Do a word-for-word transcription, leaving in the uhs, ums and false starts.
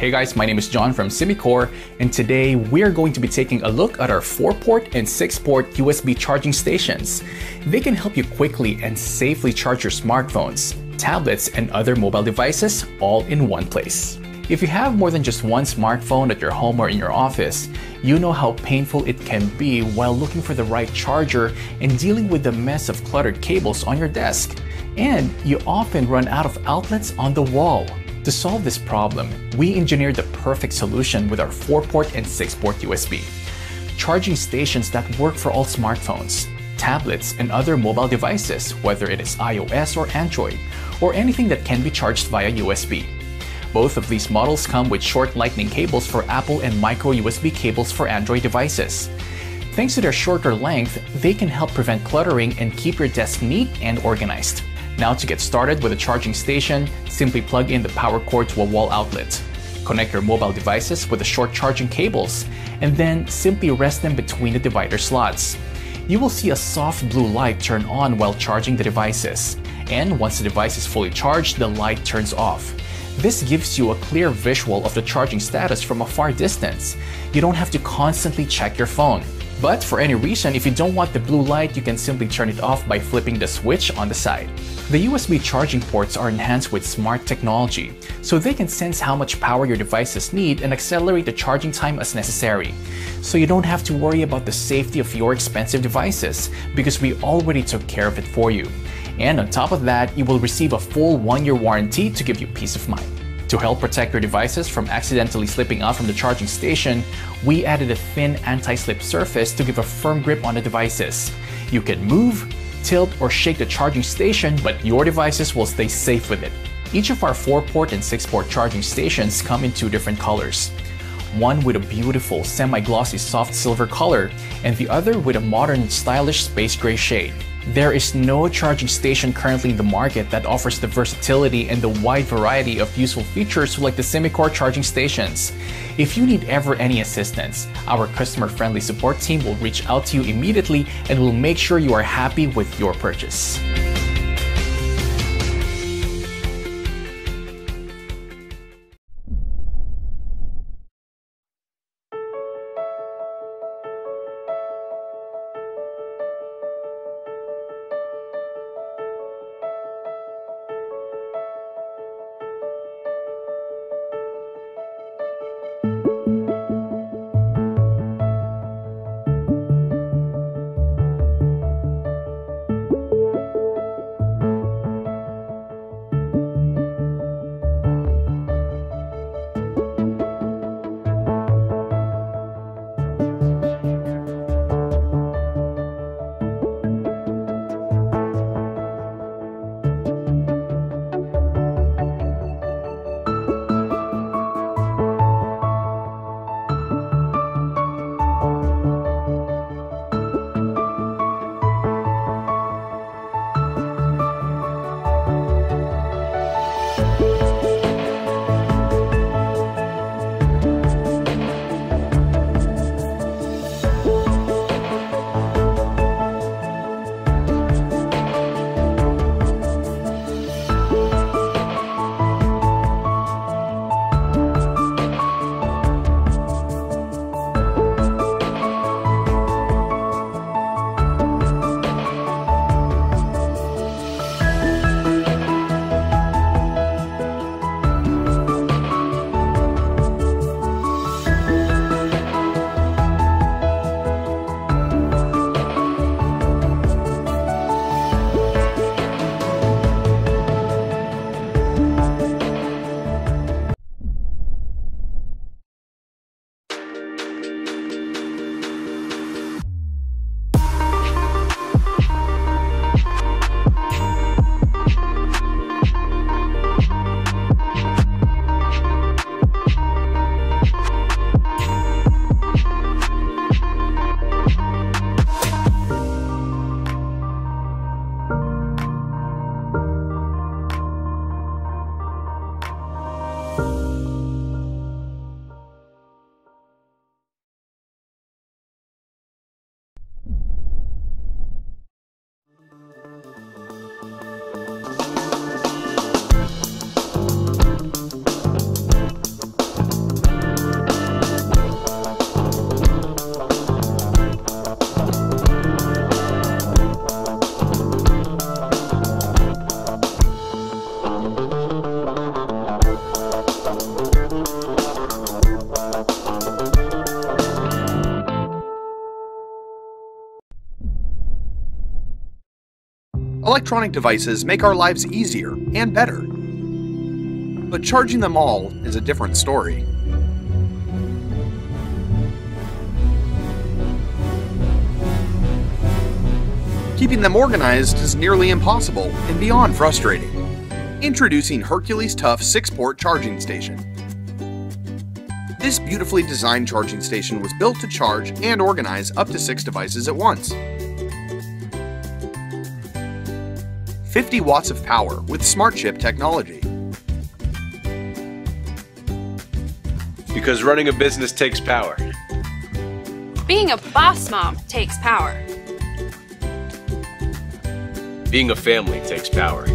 Hey guys, my name is John from Simicore, and today we're going to be taking a look at our four port and six port U S B charging stations. They can help you quickly and safely charge your smartphones, tablets, and other mobile devices all in one place. If you have more than just one smartphone at your home or in your office, you know how painful it can be while looking for the right charger and dealing with the mess of cluttered cables on your desk. And you often run out of outlets on the wall. To solve this problem, we engineered the perfect solution with our four port and six port U S B. Charging stations that work for all smartphones, tablets, and other mobile devices, whether it is iOS or Android, or anything that can be charged via U S B. Both of these models come with short lightning cables for Apple and micro U S B cables for Android devices. Thanks to their shorter length, they can help prevent cluttering and keep your desk neat and organized. Now to get started with a charging station, simply plug in the power cord to a wall outlet. Connect your mobile devices with the short charging cables, and then simply rest them between the divider slots. You will see a soft blue light turn on while charging the devices. And once the device is fully charged, the light turns off. This gives you a clear visual of the charging status from a far distance. You don't have to constantly check your phone. But for any reason, if you don't want the blue light, you can simply turn it off by flipping the switch on the side. The U S B charging ports are enhanced with smart technology, so they can sense how much power your devices need and accelerate the charging time as necessary. So you don't have to worry about the safety of your expensive devices, because we already took care of it for you. And on top of that, you will receive a full one year warranty to give you peace of mind. To help protect your devices from accidentally slipping out from the charging station, we added a thin anti-slip surface to give a firm grip on the devices. You can move, tilt, or shake the charging station, but your devices will stay safe with it. Each of our four port and six port charging stations come in two different colors. One with a beautiful semi-glossy soft silver color, and the other with a modern stylish space gray shade. There is no charging station currently in the market that offers the versatility and the wide variety of useful features like the Simicore charging stations. If you need ever any assistance, our customer-friendly support team will reach out to you immediately and will make sure you are happy with your purchase. Electronic devices make our lives easier and better. But charging them all is a different story. Keeping them organized is nearly impossible and beyond frustrating. Introducing Hercules Tuff six-port charging station. This beautifully designed charging station was built to charge and organize up to six devices at once. fifty watts of power with SmartShip technology. Because running a business takes power. Being a boss mom takes power. Being a family takes power.